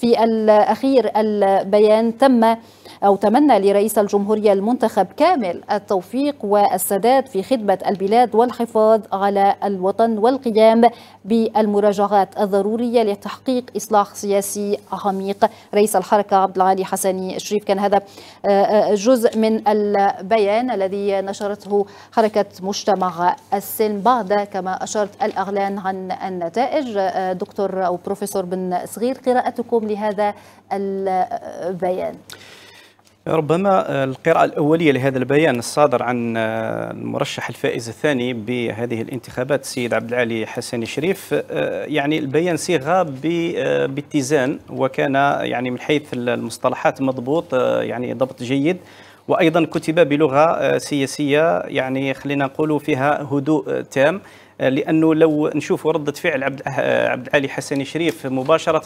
في الأخير البيان تم أو تمنى لرئيس الجمهورية المنتخب كامل التوفيق والسداد في خدمة البلاد والحفاظ على الوطن والقيام بالمراجعات الضرورية لتحقيق إصلاح سياسي عميق. رئيس الحركة عبد العالي حسني الشريف. كان هذا جزء من البيان الذي نشرته حركة مجتمع السلم بعد كما أشرت الإعلان عن النتائج. دكتور أو بروفيسور بن صغير، قراءتكم لهذا البيان؟ ربما القراءة الأولية لهذا البيان الصادر عن المرشح الفائز الثاني بهذه الانتخابات السيد عبد العالي حسني الشريف، يعني البيان صيغة باتزان، وكان يعني من حيث المصطلحات مضبوط، يعني ضبط جيد، وأيضا كتب بلغة سياسية يعني خلينا نقول فيها هدوء تام، لأنه لو نشوف ردة فعل عبد العالي حسني الشريف مباشرة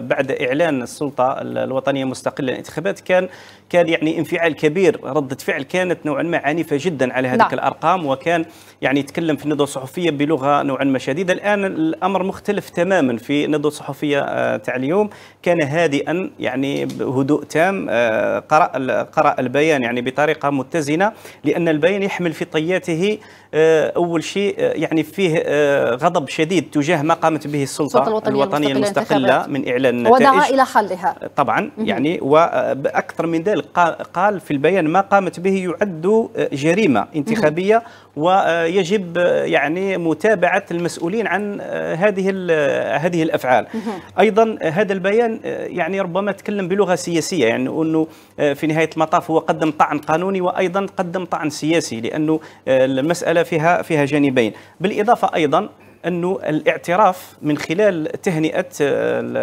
بعد إعلان السلطة الوطنية المستقلة للانتخابات كان يعني انفعال كبير، ردة فعل كانت نوعا ما عنيفة جدا على هذيك الأرقام، وكان يعني يتكلم في الندوة الصحفية بلغة نوعا ما شديدة. الآن الأمر مختلف تماما، في الندوة الصحفية تاع اليوم كان هادئا يعني بهدوء تام، قرأ البيان يعني بطريقة متزنة، لأن البيان يحمل في طياته أول شيء يعني فيه غضب شديد تجاه ما قامت به السلطة الوطنية المستقلة من إعلان النتائج، ودعا إلى حلها طبعا يعني، وأكثر من ذلك قال في البيان ما قامت به يعد جريمة انتخابية ويجب يعني متابعة المسؤولين عن هذه الأفعال. أيضا هذا البيان يعني ربما تكلم بلغة سياسية، يعني أنه في نهاية المطاف هو قدم طعن قانوني وأيضا قدم طعن سياسي، لأنه المسألة فيها جانبين، بالإضافة أيضا أنه الاعتراف من خلال تهنئة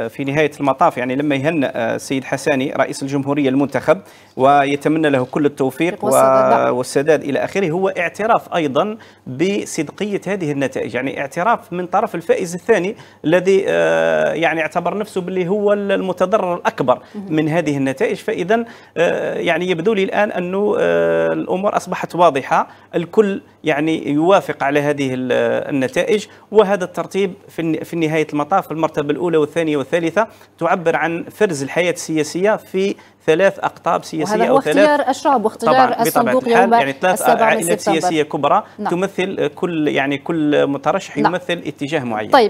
في نهاية المطاف، يعني لما يهنئ السيد حساني رئيس الجمهورية المنتخب ويتمنى له كل التوفيق والسداد إلى آخره، هو اعتراف أيضا بصدقية هذه النتائج، يعني اعتراف من طرف الفائز الثاني الذي يعني اعتبر نفسه باللي هو المتضرر الأكبر من هذه النتائج. فإذا يعني يبدو لي الآن أنه الأمور أصبحت واضحة، الكل يعني يوافق على هذه النتائج، وهذا الترتيب في نهاية المطاف المرتبة الأولى والثانية والثالثة تعبر عن فرز الحياة السياسية في ثلاث أقطاب سياسية أو ثلاث، واختيار أشراب واختيار الصندوق يوم يعني ثلاث عائلات سياسية كبرى تمثل كل يعني كل مترشح يمثل اتجاه معين. طيب.